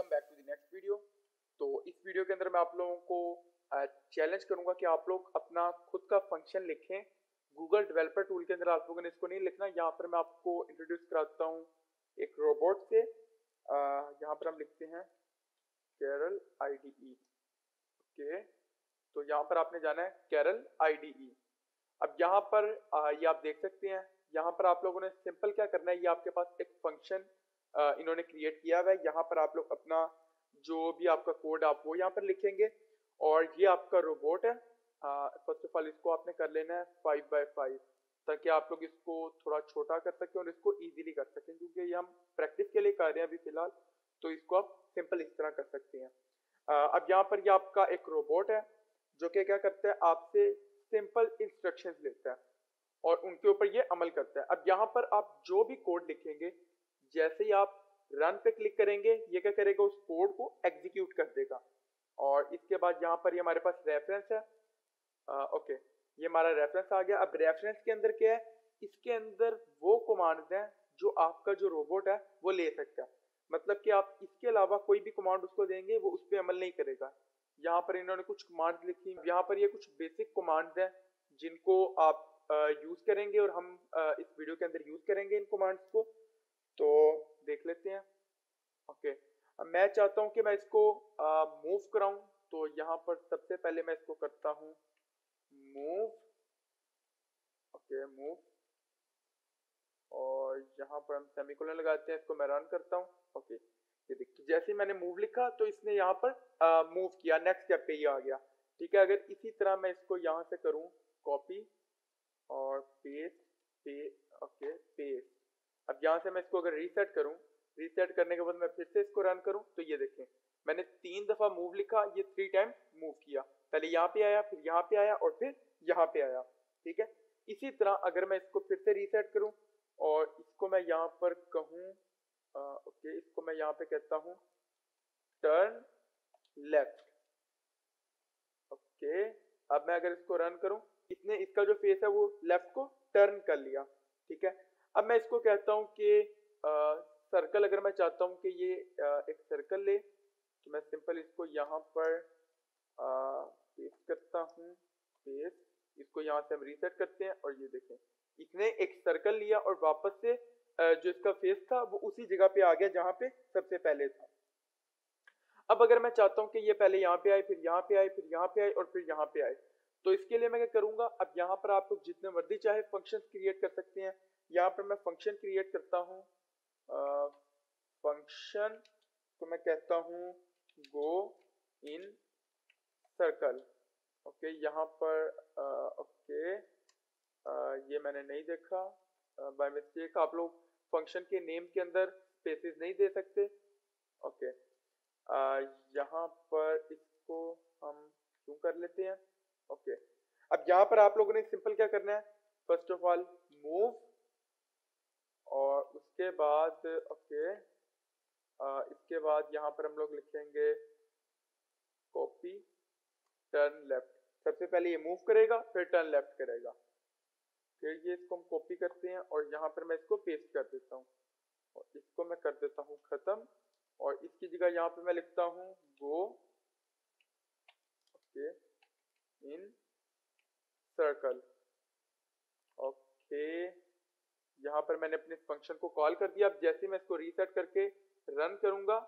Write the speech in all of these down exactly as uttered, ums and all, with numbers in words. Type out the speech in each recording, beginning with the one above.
Welcome back to the next video. तो इस video के अंदर मैं आप लोगों को चैलेंज करूंगा कि आप लोग अपना खुद का फंक्शन लिखें गूगल डेवलपर टूल के अंदर। आप लोगों ने इसको नहीं लिखना। यहाँ पर मैं आपको इंट्रोड्यूस कराता हूँ एक रोबोट से। यहाँ पर हम लिखते हैं कैरल आईडीई। ओके, तो यहाँ पर आपने जाना है कैरल आईडीई। अब यहाँ पर ये आप देख सकते हैं, यहाँ पर आप लोगों ने सिंपल क्या करना है, ये आपके पास एक फंक्शन इन्होंने क्रिएट किया हुआ है। यहाँ पर आप लोग अपना जो भी आपका कोड आप वो यहाँ पर लिखेंगे और ये आपका रोबोट है। फर्स्ट ऑफ ऑल इसको आपने कर लेना है फाइव बाई फाइव ताकि आप लोग इसको थोड़ा छोटा कर सकें और इसको इजीली कर सकें, क्योंकि ये हम प्रैक्टिस के लिए कर रहे हैं अभी फिलहाल। तो इसको आप सिंपल इस तरह कर सकते हैं। अब यहाँ पर ये आपका एक रोबोट है जो कि क्या करता है, आपसे सिंपल इंस्ट्रक्शंस लेता है और उनके ऊपर ये अमल करता है। अब यहाँ पर आप जो भी कोड लिखेंगे, जैसे ही आप रन पे क्लिक करेंगे, ये क्या करेगा, उस कोड को एग्जीक्यूट कर देगा। और इसके बाद यहाँ पर ये हमारे पास रेफरेंस है। आ, ओके, ये हमारा रेफरेंस आ गया। अब रेफरेंस के अंदर क्या है, इसके अंदर वो कमांड्स हैं जो आपका जो रोबोट है वो ले सकता है। मतलब कि आप इसके अलावा कोई भी कमांड उसको देंगे वो उस पर अमल नहीं करेगा। यहाँ पर इन्होंने कुछ कमांड्स लिखी। यहाँ पर ये कुछ बेसिक कमांड्स हैं जिनको आप यूज़ करेंगे और हम आ, इस वीडियो के अंदर यूज़ करेंगे इन कमांड्स को। तो देख लेते हैं। ओके, अब मैं चाहता हूँ कि मैं इसको मूव कराऊँ। तो यहाँ पर सबसे पहले मैं इसको करता हूँ मूव। ओके, मूव, और यहाँ पर हम सेमीकोलन लगाते हैं। इसको मैं रन करता हूँ। ओके, ये देखिए, जैसे मैंने मूव लिखा तो इसने यहाँ पर मूव किया, नेक्स्ट स्टेप पे ये आ गया। ठीक है, अगर इसी तरह मैं इसको यहाँ से करूँ कॉपी और पेस्ट पे ओके पेस्ट। अब यहाँ से मैं इसको अगर रीसेट करूँ, रीसेट करने के बाद मैं फिर से इसको रन करूँ, तो ये देखें मैंने तीन दफ़ा मूव लिखा, ये थ्री टाइम मूव किया। पहले यहाँ पे आया, फिर यहाँ पे आया और फिर यहाँ पे आया। ठीक है, इसी तरह अगर मैं इसको फिर से रीसेट करूँ और इसको मैं यहाँ पर कहूँ ओके, इसको मैं यहाँ पे कहता हूँ टर्न लेफ्ट। ओके, अब मैं अगर इसको रन करूँ, इसने इसका जो फेस है वो लेफ्ट को टर्न कर लिया। ठीक है, अब मैं इसको कहता हूँ कि आ, सर्कल, अगर मैं चाहता हूँ कि ये आ, एक सर्कल ले, तो मैं सिंपल इसको यहाँ पर पेस्ट करता हूँ पेस्ट। इसको यहाँ से हम रीसेट करते हैं और ये देखें, इसने एक सर्कल लिया और वापस से आ, जो इसका फेस था वो उसी जगह पे आ गया जहाँ पे सबसे पहले था। अब अगर मैं चाहता हूँ कि ये पहले यहाँ पे आए, फिर यहाँ पे आए, फिर यहाँ पे आए और फिर यहाँ पे आए, तो इसके लिए मैं क्या करूँगा, अब यहाँ पर आप लोग जितने मर्जी चाहे फंक्शन क्रिएट कर सकते हैं। यहाँ पर मैं फंक्शन क्रिएट करता हूँ, फंक्शन को मैं कहता हूँ गो इन सर्कल। ओके, यहाँ पर आ, ओके आ, ये मैंने नहीं देखा बाय मिस्टेक। आप लोग फंक्शन के नेम के अंदर स्पेसेस नहीं दे सकते। ओके, आ, यहाँ पर इसको हम क्यों कर लेते हैं। ओके, अब यहाँ पर आप लोगों ने सिंपल क्या करना है, फर्स्ट ऑफ ऑल मूव और उसके बाद ओके आ, इसके बाद यहाँ पर हम लोग लिखेंगे कॉपी टर्न लेफ्ट। सबसे पहले ये मूव करेगा, फिर टर्न लेफ्ट करेगा, फिर ये इसको हम कॉपी करते हैं और यहाँ पर मैं इसको पेस्ट कर देता हूँ और इसको मैं कर देता हूँ ख़त्म। और इसकी जगह यहाँ पर मैं लिखता हूँ go okay in circle. Okay, यहाँ पर मैंने अपने फंक्शन को कॉल कर दिया। अब जैसे मैं इसको रीसेट करके रन करूँगा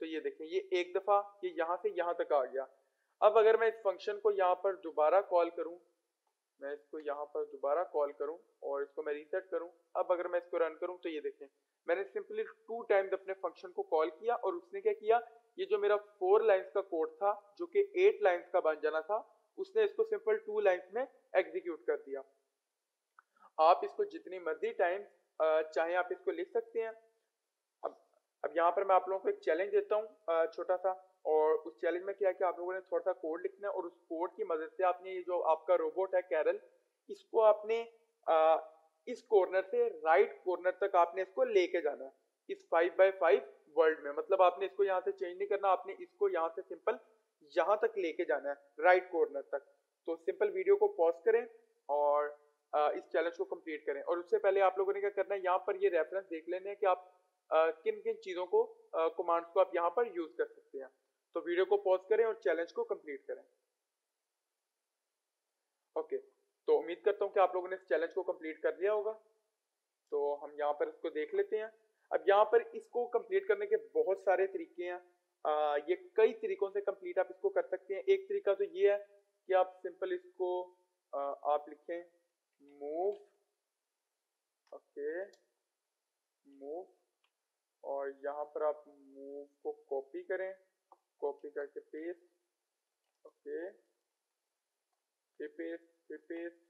तो ये देखें, ये एक दफ़ा ये यहाँ से यहाँ तक आ गया। अब अगर मैं इस फंक्शन को यहाँ पर दोबारा कॉल करूँ, मैं इसको यहाँ पर दोबारा कॉल करूँ और इसको मैं रीसेट करूँ, अब अगर मैं इसको रन करूँ तो ये देखें, मैंने सिंपली टू टाइम्स अपने फंक्शन को कॉल किया और उसने क्या किया, ये जो मेरा फोर लाइन्स का कोड था जो कि एट लाइन्स का बन जाना था, उसने इसको सिंपल टू लाइन्स में एग्जीक्यूट कर दिया। आप इसको जितनी मर्जी टाइम चाहे आप इसको लिख सकते हैं। अब अब यहाँ पर मैं आप लोगों को एक चैलेंज देता हूँ छोटा सा, और उस चैलेंज में क्या है कि आप लोगों ने थोड़ा सा कोड लिखना है और उस कोड की मदद से आपने ये जो आपका रोबोट है कैरल, इसको आपने आ, इस कॉर्नर से राइट कॉर्नर तक आपने इसको लेके जाना है इस फाइव बाई फाइव वर्ल्ड में। मतलब आपने इसको यहाँ से चेंज नहीं करना, आपने इसको यहाँ से सिंपल यहाँ तक लेके जाना है राइट कॉर्नर तक। तो सिंपल वीडियो को पॉज करें और इस चैलेंज को कंप्लीट करें। और उससे पहले आप लोगों ने क्या करना है, यहाँ पर ये रेफरेंस देख लेने हैं कि आप किन किन चीज़ों को, कमांड्स को आप यहाँ पर यूज कर सकते हैं। तो वीडियो को पॉज करें और चैलेंज को कंप्लीट करें। ओके, तो उम्मीद करता हूँ कि आप लोगों ने इस चैलेंज को कंप्लीट कर लिया होगा। तो हम यहाँ पर इसको देख लेते हैं। अब यहाँ पर इसको कंप्लीट करने के बहुत सारे तरीके हैं। आ, ये कई तरीकों से कंप्लीट आप इसको कर सकते हैं। एक तरीका तो ये है कि आप सिंपल इसको आ, आप लिखें मूव, ओके मूव, और यहाँ पर आप मूव को कॉपी करें, कॉपी करके पेस्ट, ओके फिर पेस्ट, फिर paste,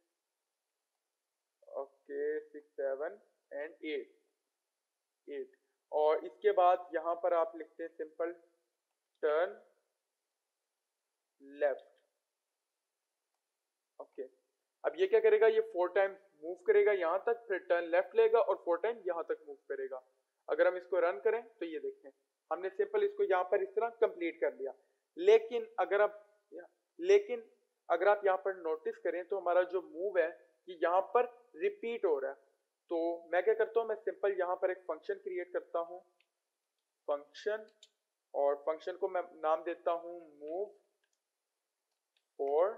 okay six seven and eight eight और इसके बाद यहाँ पर आप लिखते हैं सिंपल टर्न लेफ्ट। ओके, अब ये क्या करेगा, ये फोर टाइम मूव करेगा यहाँ तक, फिर टर्न लेफ्ट लेगा और फोर टाइम यहाँ तक मूव करेगा। अगर हम इसको रन करें तो ये देखें, हमने सिंपल इसको यहाँ पर इस तरह कंप्लीट कर लिया। लेकिन अगर आप लेकिन अगर आप यहाँ पर नोटिस करें तो हमारा जो मूव है कि यहाँ पर रिपीट हो रहा है। तो मैं क्या करता हूँ, मैं सिंपल यहाँ पर एक फंक्शन क्रिएट करता हूँ, फंक्शन, और फंक्शन को मैं नाम देता हूँ मूव फॉर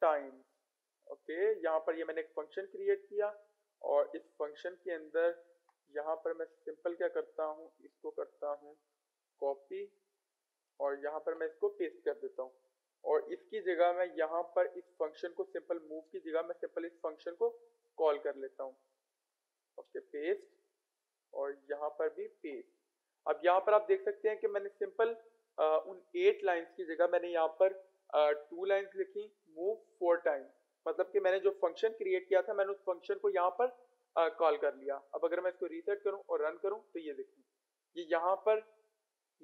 टाइम। ओके, यहाँ पर ये मैंने एक फंक्शन क्रिएट किया और इस फंक्शन के अंदर यहाँ पर मैं सिंपल क्या करता हूँ, इसको करता हूँ कॉपी और यहाँ पर मैं इसको पेस्ट कर देता हूँ। और इसकी जगह मैं यहाँ पर इस फंक्शन को सिंपल मूव की जगह मैं सिंपल इस फंक्शन को कॉल कर लेता हूँ। ओके पेस्ट, और यहाँ पर भी पेस्ट। अब यहाँ पर आप देख सकते हैं कि मैंने सिंपल आ, उन एट लाइंस की जगह मैंने यहाँ पर आ, टू लाइंस लिखी मूव फोर टाइम, मतलब कि मैंने जो फंक्शन क्रिएट किया था मैंने उस फंक्शन को यहाँ पर आ, कॉल कर लिया। अब अगर मैं इसको रीसेट करूँ और रन करूँ तो ये देखें, ये यहाँ पर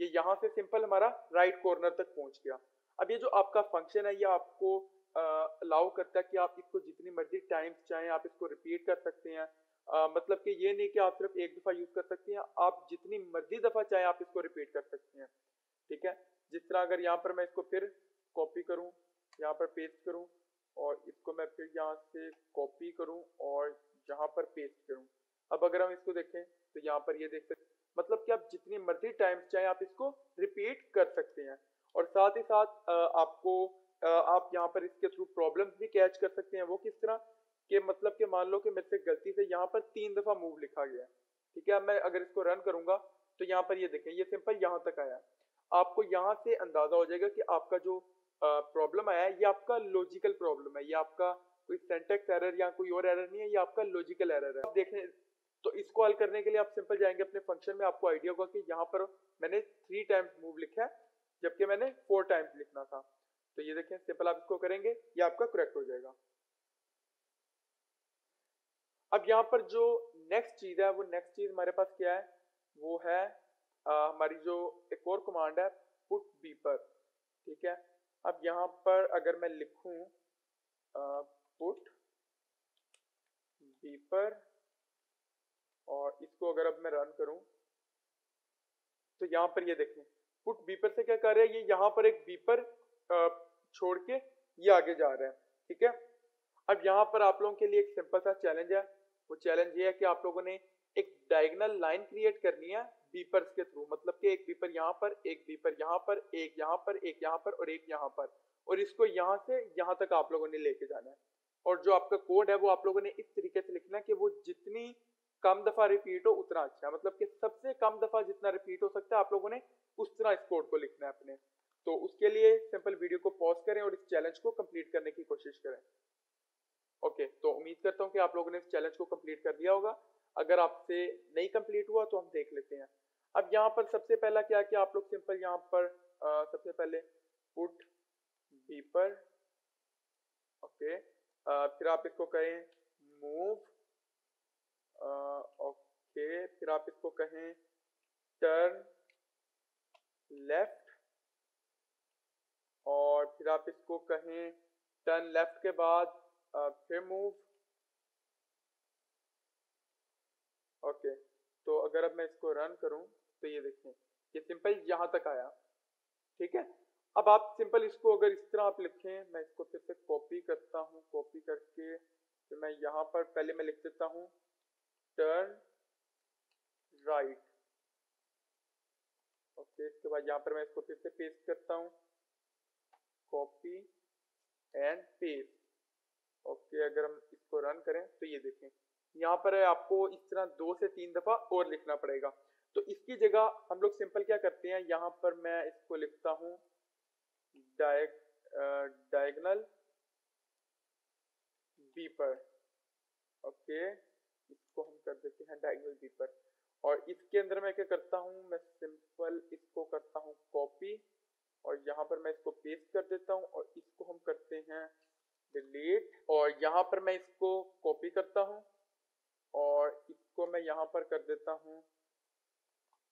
ये यहाँ से सिंपल हमारा राइट कॉर्नर तक पहुँच गया। अब ये जो आपका फंक्शन है ये आपको अलाउ करता है कि आप इसको जितनी मर्जी टाइम्स चाहें आप इसको रिपीट कर सकते हैं। आ, मतलब कि ये नहीं कि आप सिर्फ एक दफ़ा यूज़ कर सकते हैं, आप जितनी मर्जी दफ़ा चाहें आप इसको रिपीट कर सकते हैं। ठीक है, जिस तरह अगर यहाँ पर मैं इसको फिर कॉपी करूँ, यहाँ पर पेस्ट करूँ, और इसको मैं फिर यहाँ से कॉपी करूँ और यहाँ पर पेस्ट करूँ। अब अगर हम इसको देखें तो यहाँ पर ये देख सकते, मतलब कि आप जितनी मर्जी टाइम्स चाहें आप इसको रिपीट कर सकते हैं। और साथ ही साथ आपको आप यहाँ पर इसके थ्रू प्रॉब्लम्स भी कैच कर सकते हैं। वो किस तरह के, मतलब कि मान लो कि मेरे से गलती से यहाँ पर तीन दफ़ा मूव लिखा गया है। ठीक है, अब मैं अगर इसको रन करूँगा तो यहाँ पर ये देखें, ये सिंपल यहाँ तक आया। आपको यहाँ से अंदाज़ा हो जाएगा कि आपका जो प्रॉब्लम आया है ये आपका लॉजिकल प्रॉब्लम है, ये आपका कोई सिंटैक्स एरर या कोई और एरर नहीं है, ये आपका लॉजिकल एरर है। आप देखें तो इसको हल करने के लिए आप सिंपल जाएंगे अपने फंक्शन में, आपको आइडिया होगा कि यहाँ पर मैंने थ्री टाइम्स मूव लिखा है जबकि मैंने फोर टाइम्स लिखना था। तो ये देखें, सिंपल आप इसको करेंगे ये आपका करेक्ट हो जाएगा। अब यहाँ पर जो नेक्स्ट चीज़ है वो नेक्स्ट चीज़ हमारे पास क्या है, वो है आ, हमारी जो एक और कमांड है पुट बीपर। ठीक है, अब यहाँ पर अगर मैं लिखूं आ, पुट बीपर और इसको अगर अब मैं रन करूं तो यहाँ पर ये देखें पुट बीपर से क्या कर रहा है, ये यहाँ पर एक बीपर छोड़ के ये आगे जा रहा है। ठीक है, अब यहाँ पर आप लोगों के लिए एक सिंपल सा चैलेंज है। वो चैलेंज ये है कि आप लोगों ने एक डायगोनल लाइन क्रिएट करनी है बीपर्स के थ्रू, मतलब कि एक बीपर यहाँ पर, एक बीपर यहाँ पर, एक यहाँ पर, एक यहाँ पर और एक यहाँ पर, और इसको यहाँ से यहाँ तक आप लोगों ने लेके जाना है। और जो आपका कोड है वो आप लोगों ने इस तरीके से लिखना है कि वो जितनी कम दफ़ा रिपीट हो उतना अच्छा, मतलब कि सबसे कम दफ़ा जितना रिपीट हो सकता है आप लोगों ने उस तरह इस कोड को लिखना है अपने। तो उसके लिए सिंपल वीडियो को पॉज करें और इस चैलेंज को कंप्लीट करने की कोशिश करें। ओके, तो उम्मीद करता हूं कि आप लोगों ने इस चैलेंज को कंप्लीट कर दिया होगा। अगर आपसे नहीं कंप्लीट हुआ तो हम देख लेते हैं। अब यहाँ पर सबसे पहला क्या कि आप लोग सिंपल यहाँ पर आ, सबसे पहले पुट बीपर, ओके आ, फिर आप इसको कहें मूव, ओके फिर आप इसको कहें टर्न लेफ्ट, और फिर आप इसको कहें टर्न लेफ्ट के बाद फिर मूव। ओके, तो अगर अब मैं इसको रन करूं तो ये देखें, ये सिंपल यहाँ तक आया। ठीक है, अब आप सिंपल इसको अगर इस तरह आप लिखें, मैं इसको फिर से कॉपी करता हूँ, कॉपी करके फिर मैं यहाँ पर पहले मैं लिख देता हूँ टर्न राइट ओके। इसके बाद यहाँ पर मैं इसको फिर से पेस्ट करता हूँ, कॉपी एंड पेस्ट ओके। अगर हम इसको रन करें तो ये देखें यहाँ पर है, आपको इस तरह दो से तीन दफा और लिखना पड़ेगा। तो इसकी जगह हम लोग सिंपल क्या करते हैं, यहाँ पर मैं इसको लिखता हूँ डायग डायगनल बी पर ओके। इसको हम कर देते हैं डायगनल बी पर, और इसके अंदर मैं क्या करता हूँ, मैं सिंपल इसको करता हूँ कॉपी और यहाँ पर मैं इसको पेस्ट कर देता हूँ, और इसको हम करते हैं डिलीट। और यहाँ पर मैं इसको कॉपी करता हूँ और इसको मैं यहाँ पर कर देता हूँ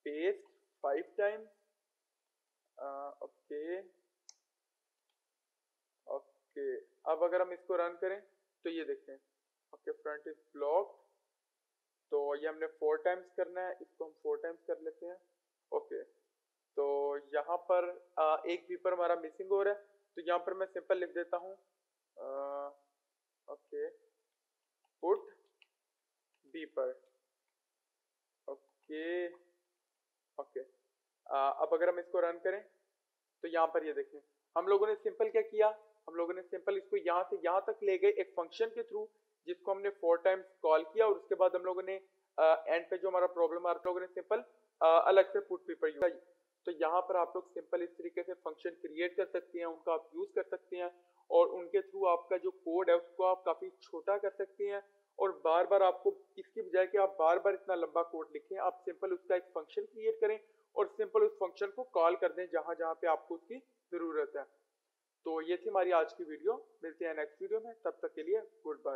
paste five time okay okay. अब अगर हम इसको रन करें तो ये देखें ओके फ्रंट इज ब्लॉक्ड, तो ये हमने फोर टाइम्स करना है, इसको हम फोर टाइम्स कर लेते हैं ओके। तो यहाँ पर आ, एक बीपर हमारा मिसिंग हो रहा है, तो यहाँ पर मैं सिंपल लिख देता हूँ okay put beeper okay okay. अब अगर हम इसको रन करें तो यहाँ पर ये देखें हम लोगों ने सिंपल क्या किया, हम लोगों ने सिंपल इसको यहाँ से यहाँ तक ले गए एक फंक्शन के थ्रू, जिसको हमने फोर टाइम्स कॉल किया, और उसके बाद हम लोगों ने एंड पे जो हमारा प्रॉब्लम आ रहा था, लोगों ने सिंपल अलग से पुट पेपर यूज किया। तो यहाँ पर आप लोग सिंपल इस तरीके से फंक्शन क्रिएट कर सकते हैं, उनका आप यूज़ कर सकते हैं, और उनके थ्रू आपका जो कोड है उसको आप काफ़ी छोटा कर सकते हैं। और बार बार आपको इसकी बजाय कि आप बार बार इतना लंबा कोड लिखें, आप सिंपल उसका एक फंक्शन क्रिएट करें और सिंपल उस फंक्शन को कॉल कर दें जहाँ जहाँ पे आपको उसकी ज़रूरत है। तो ये थी हमारी आज की वीडियो, मिलते हैं नेक्स्ट वीडियो में, तब तक के लिए गुड बाय।